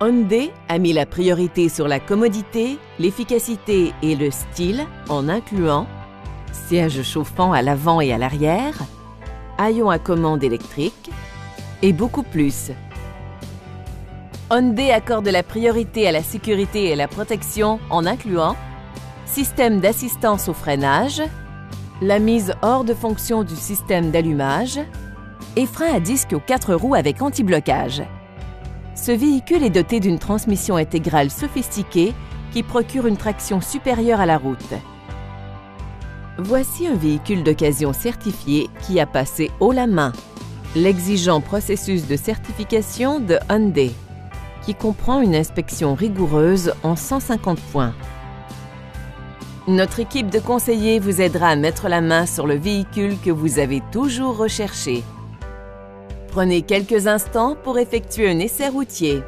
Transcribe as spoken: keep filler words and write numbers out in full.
Hyundai a mis la priorité sur la commodité, l'efficacité et le style en incluant sièges chauffants à l'avant et à l'arrière, haillons à commande électrique et beaucoup plus. Hyundai accorde la priorité à la sécurité et à la protection en incluant système d'assistance au freinage, la mise hors de fonction du système d'allumage et frein à disque aux quatre roues avec anti-blocage. Ce véhicule est doté d'une transmission intégrale sophistiquée qui procure une traction supérieure à la route. Voici un véhicule d'occasion certifié qui a passé haut la main l'exigeant processus de certification de Hyundai, qui comprend une inspection rigoureuse en cent cinquante points. Notre équipe de conseillers vous aidera à mettre la main sur le véhicule que vous avez toujours recherché. Prenez quelques instants pour effectuer un essai routier.